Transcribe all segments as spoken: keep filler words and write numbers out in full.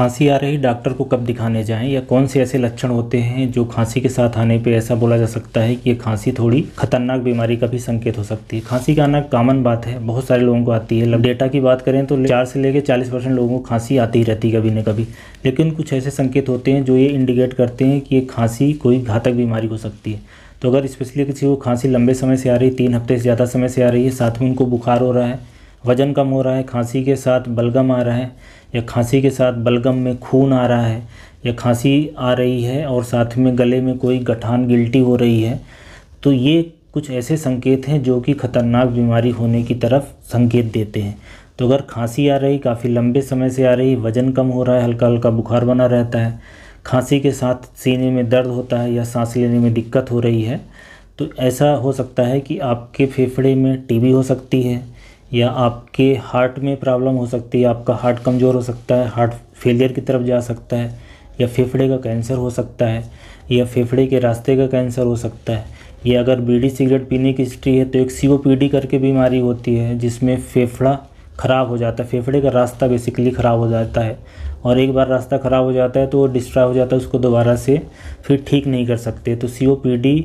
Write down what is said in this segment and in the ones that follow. खांसी आ रही, डॉक्टर को कब दिखाने जाएं या कौन से ऐसे लक्षण होते हैं जो खांसी के साथ आने पे ऐसा बोला जा सकता है कि ये खांसी थोड़ी खतरनाक बीमारी का भी संकेत हो सकती है। खांसी का आना कॉमन बात है, बहुत सारे लोगों को आती है। डेटा की बात करें तो चार से लेकर चालीस परसेंट लोगों को खांसी आती ही रहती है कभी न कभी, लेकिन कुछ ऐसे संकेत होते हैं जो ये इंडिकेट करते हैं कि ये खांसी कोई घातक बीमारी हो सकती है। तो अगर स्पेशली किसी को खांसी लंबे समय से आ रही, तीन हफ्ते से ज़्यादा समय से आ रही है, साथ में उनको बुखार हो रहा है, वज़न कम हो रहा है, खांसी के साथ बलगम आ रहा है या खांसी के साथ बलगम में खून आ रहा है या खांसी आ रही है और साथ में गले में कोई गठान गिल्टी हो रही है, तो ये कुछ ऐसे संकेत हैं जो कि खतरनाक बीमारी होने की तरफ संकेत देते हैं। तो अगर खांसी आ रही, काफ़ी लंबे समय से आ रही, वज़न कम हो रहा है, हल्का हल्का बुखार बना रहता है, खांसी के साथ सीने में दर्द होता है या सांस लेने में दिक्कत हो रही है, तो ऐसा हो सकता है कि आपके फेफड़े में टीबी हो सकती है या आपके हार्ट में प्रॉब्लम हो सकती है। आपका हार्ट कमज़ोर हो सकता है, हार्ट फेलियर की तरफ जा सकता है, या फेफड़े का कैंसर हो सकता है या फेफड़े के रास्ते का कैंसर हो सकता है। या अगर बीड़ी सिगरेट पीने की हिस्ट्री है तो एक सीओपीडी करके बीमारी होती है जिसमें फेफड़ा ख़राब हो जाता है, फेफड़े का रास्ता बेसिकली ख़राब हो जाता है और एक बार रास्ता ख़राब हो जाता है तो वो डिस्ट्रॉय हो जाता है, उसको दोबारा से फिर ठीक नहीं कर सकते। तो सीओपीडी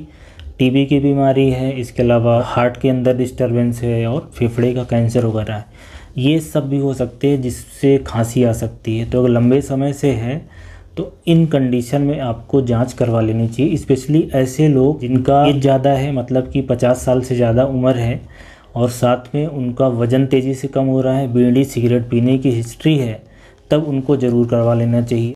टीबी की बीमारी है, इसके अलावा हार्ट के अंदर डिस्टर्बेंस है और फेफड़े का कैंसर वगैरह है, ये सब भी हो सकते हैं जिससे खांसी आ सकती है। तो अगर लंबे समय से है तो इन कंडीशन में आपको जांच करवा लेनी चाहिए, स्पेशली ऐसे लोग जिनका एज ज़्यादा है, मतलब कि पचास साल से ज़्यादा उम्र है और साथ में उनका वज़न तेज़ी से कम हो रहा है, बीड़ी सिगरेट पीने की हिस्ट्री है, तब उनको ज़रूर करवा लेना चाहिए।